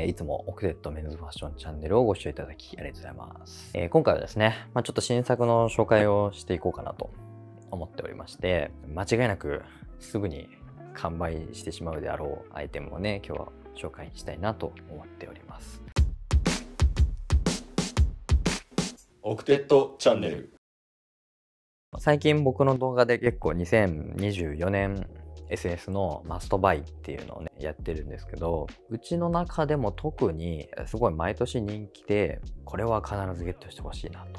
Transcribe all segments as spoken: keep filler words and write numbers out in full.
えー、いつもオクテッドメンズファッションチャンネルをご視聴いただきありがとうございます。えー、今回はですね、まあ、ちょっと新作の紹介をしていこうかなと思っておりまして、間違いなくすぐに完売してしまうであろうアイテムをね、今日は紹介したいなと思っております。オクテッドチャンネル。最近僕の動画で結構にせんにじゅうよねん エスエス のマストバイっていうのをねやってるんですけど、うちの中でも特にすごい毎年人気で、これは必ずゲットしてほしいなと、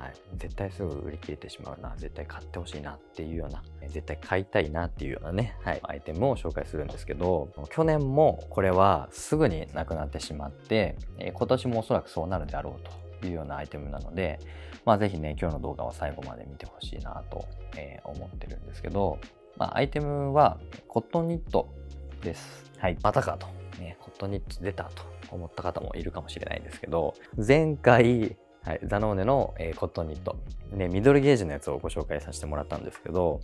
はい、絶対すぐ売り切れてしまうな、絶対買ってほしいなっていうような、絶対買いたいなっていうようなね、はい、アイテムを紹介するんですけど、去年もこれはすぐになくなってしまって、今年もおそらくそうなるであろうというようなアイテムなので、まあ、ぜひね今日の動画は最後まで見てほしいなと、えー、思ってるんですけど、まあ、アイテムはコットンニットです。はい、またかと、ね、コットンニット出たと思った方もいるかもしれないですけど、前回、はい、ザノーネの、えー、コットンニット、ね、ミドルゲージのやつをご紹介させてもらったんですけど、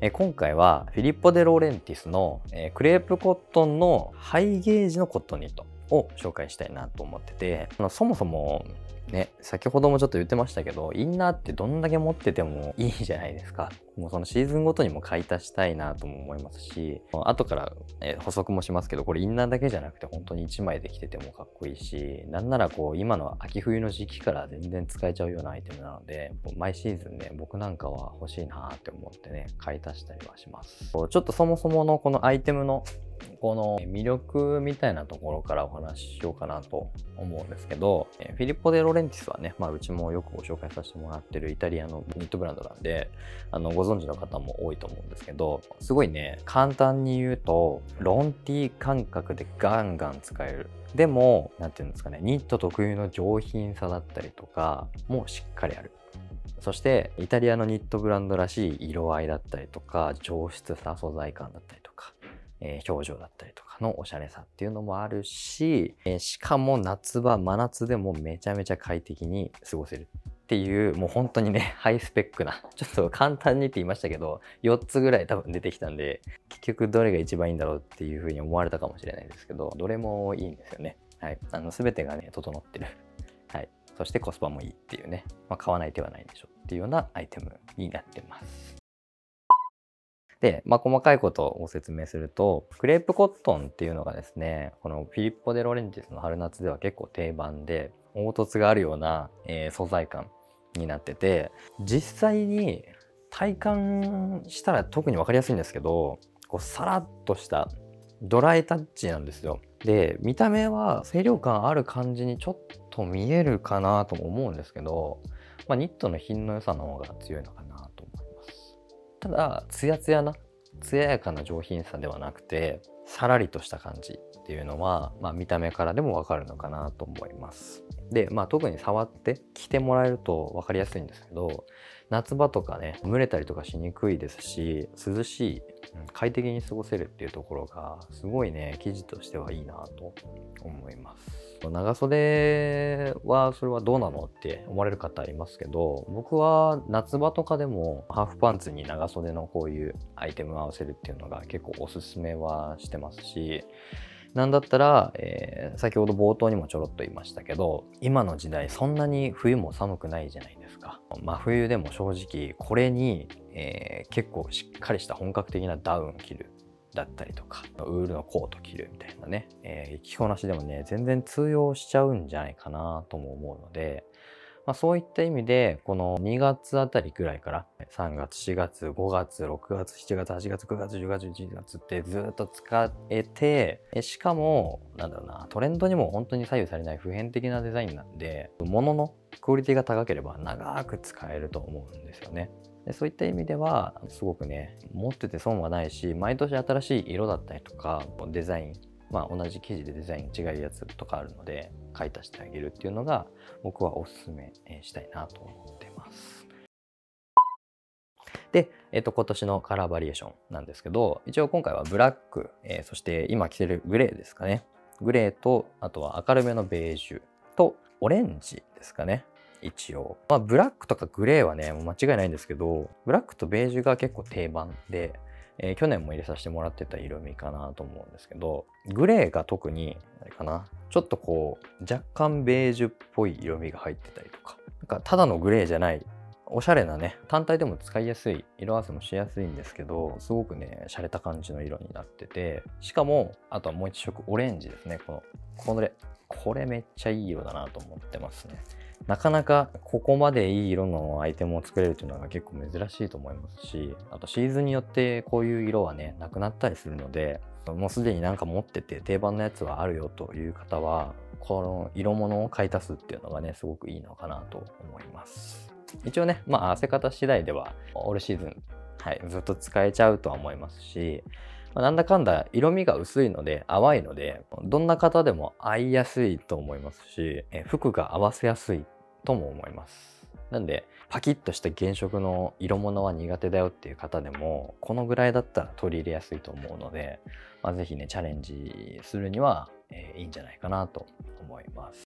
えー、今回はフィリッポ・デ・ローレンティスの、えー、クレープコットンのハイゲージのコットンニットを紹介したいなと思ってて、そもそもね、先ほどもちょっと言ってましたけど、インナーってどんだけ持っててもいいじゃないですか。もうそのシーズンごとにも買い足したいなとも思いますし、後から補足もしますけど、これインナーだけじゃなくて本当にいちまいで着ててもかっこいいし、なんならこう今の秋冬の時期から全然使えちゃうようなアイテムなので、毎シーズンね僕なんかは欲しいなって思ってね買い足したりはします。ちょっとそもそものこのアイテムのこの魅力みたいなところからお話ししようかなと思うんですけど、フィリッポ・デ・ロレンティスはね、まあ、うちもよくご紹介させてもらってるイタリアのニットブランドなんで、あのご存知の方も多いと思うんですけど、すごいね簡単に言うとロンティ感覚でガンガン使える。でも何て言うんですかね、ニット特有の上品さだったりとかもしっかりある。そしてイタリアのニットブランドらしい色合いだったりとか、上質さ、素材感だったりとか、えー、表情だったりとかのおしゃれさっていうのもあるし、えー、しかも夏場真夏でもめちゃめちゃ快適に過ごせるっていう、もう本当にねハイスペックな、ちょっと簡単にって言いましたけどよっつぐらい多分出てきたんで、結局どれが一番いいんだろうっていうふうに思われたかもしれないですけど、どれもいいんですよね。はい、あの全てがね整ってる。はい、そしてコスパもいいっていうね、まあ、買わない手はないでしょっていうようなアイテムになってます。で、まあ、細かいことをご説明すると、クレープコットンっていうのがですね、このフィリッポ・デ・ロレンティスの春夏では結構定番で、凹凸があるような、えー、素材感になってて、実際に体感したら特に分かりやすいんですけど、こうさらっとしたドライタッチなんですよ。で、見た目は清涼感ある感じにちょっと見えるかなとも思うんですけど、まあ、ニットの品の良さの方が強いのかなと思います。ただツヤツヤな艶やかな上品さではなくて、さらりとした感じっていうのは、まあ、見た目からでも分かるのかなと思います。で、まあ、特に触って着てもらえると分かりやすいんですけど、夏場とかね蒸れたりとかしにくいですし、涼しい、快適に過ごせるっていうところがすごいね生地としてはいいなと思います。長袖はそれはどうなのって思われる方いますけど、僕は夏場とかでもハーフパンツに長袖のこういうアイテムを合わせるっていうのが結構おすすめはしてますし、なんだったら、えー、先ほど冒頭にもちょろっと言いましたけど、今の時代そんなに冬も寒くないじゃないですか。真冬でも正直これに、えー、結構しっかりした本格的なダウン着るだったりとか、ウールのコート着るみたいなね、えー、着こなしでもね全然通用しちゃうんじゃないかなとも思うので、まあ、そういった意味でこのにがつあたりぐらいからさんがつしがつごがつろくがつしちがつはちがつくがつじゅうがつじゅういちがつってずっと使えて、しかもなんだろうな、トレンドにも本当に左右されない普遍的なデザインなんで、物のクオリティが高ければ長く使えると思うんですよね。で、そういった意味ではすごくね持ってて損はないし、毎年新しい色だったりとかデザイン、まあ、同じ生地でデザイン違うやつとかあるので買い足してあげるっていうのが僕はおすすめしたいなと思ってます。で、えっと、今年のカラーバリエーションなんですけど、一応今回はブラック、えー、そして今着てるグレーですかね。グレーと、あとは明るめのベージュとオレンジですかね。一応、まあ、ブラックとかグレーはねもう間違いないんですけど、ブラックとベージュが結構定番で、えー、去年も入れさせてもらってた色味かなと思うんですけど、グレーが特にあれかな、ちょっとこう若干ベージュっぽい色味が入ってたりとか、なんかただのグレーじゃないおしゃれなね、単体でも使いやすい、色合わせもしやすいんですけど、すごくね洒落た感じの色になってて、しかもあとはもう一色オレンジですね。このこれこれめっちゃいい色だなと思ってますね。なかなかここまでいい色のアイテムを作れるというのは結構珍しいと思いますし、あとシーズンによってこういう色はねなくなったりするので、もうすでになんか持ってて定番のやつはあるよという方は、この色物を買い足すっていうのがねすごくいいのかなと思います。一応ね、まあ汗方次第ではオールシーズン、はい、ずっと使えちゃうとは思いますし、なんだかんだ色味が薄いので淡いので、どんな方でも合いやすいと思いますし、服が合わせやすいとも思います。なんでパキッとした原色の色物は苦手だよっていう方でも、このぐらいだったら取り入れやすいと思うので、まあ、是非ねチャレンジするには、えー、いいんじゃないかなと思います。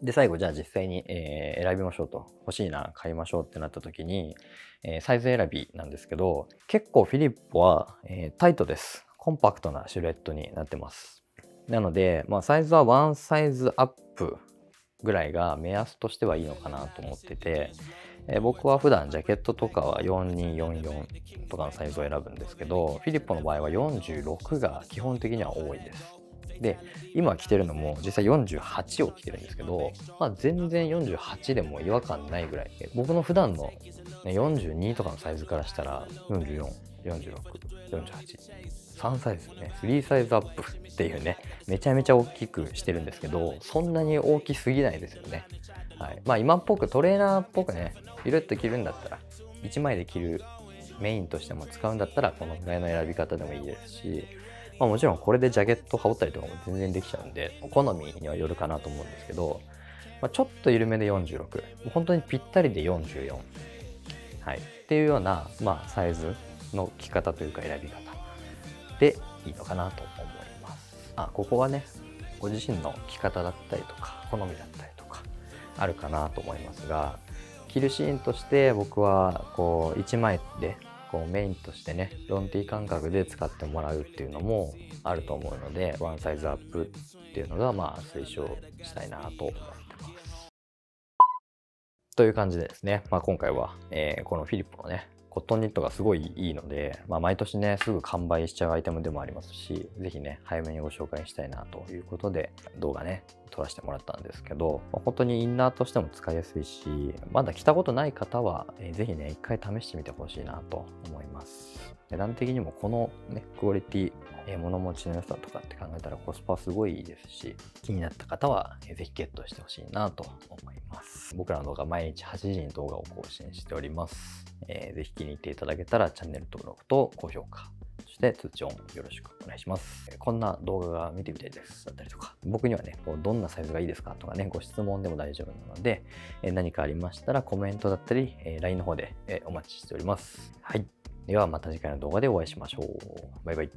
で最後、じゃあ実際に、えー、選びましょうと、欲しいな買いましょうってなった時に、えー、サイズ選びなんですけど、結構フィリッポは、えー、タイトです。コンパクトなシルエットになってます。なので、まあ、サイズはワンサイズアップぐらいが目安としてはいいのかなと思ってて、えー、僕は普段ジャケットとかはよんにーよんよんとかのサイズを選ぶんですけど、フィリッポの場合はよんじゅうろくが基本的には多いです。で今着てるのも実際よんじゅうはちを着てるんですけど、まあ、全然よんじゅうはちでも違和感ないぐらい、僕の普段の、ね、よんじゅうにとかのサイズからしたらよんじゅうよん、よんじゅうろく、よんじゅうはち、さんサイズね、さんサイズアップっていうね、めちゃめちゃ大きくしてるんですけど、そんなに大きすぎないですよね、はい。まあ、今っぽくトレーナーっぽくねゆるっと着るんだったら、いちまいで着るメインとしても使うんだったらこのぐらいの選び方でもいいですし、まあもちろんこれでジャケット羽織ったりとかも全然できちゃうんで、好みにはよるかなと思うんですけど、まあ、ちょっと緩めでよんじゅうろく、もう本当にぴったりでよんじゅうよん、はい、っていうような、まあ、サイズの着方というか選び方でいいのかなと思います。あ、ここはねご自身の着方だったりとか好みだったりとかあるかなと思いますが、着るシーンとして僕はこういちまいでこうメインとしてねロンティー感覚で使ってもらうっていうのもあると思うので、ワンサイズアップっていうのがまあ推奨したいなと思ってます。という感じでですね、まあ、今回は、えー、このフィリップのねコットンニットがすごいいいので、まあ、毎年ねすぐ完売しちゃうアイテムでもありますし、是非ね早めにご紹介したいなということで動画ね撮らせてもらったんですけど、まあ、本当にインナーとしても使いやすいし、まだ着たことない方は是非ね一回試してみてほしいなと思います。値段的にもこの、ね、クオリティ、えー、物持ちの良さとかって考えたらコスパすごいいいですし、気になった方はぜひゲットしてほしいなと思います。僕らの動画毎日はちじに動画を更新しております。えー、ぜひ気に入っていただけたらチャンネル登録と高評価、そして通知音よろしくお願いします。こんな動画が見てみたいですだったりとか、僕にはね、どんなサイズがいいですかとかね、ご質問でも大丈夫なので、何かありましたらコメントだったり、ライン の方でお待ちしております。はい。ではまた次回の動画でお会いしましょう。バイバイ。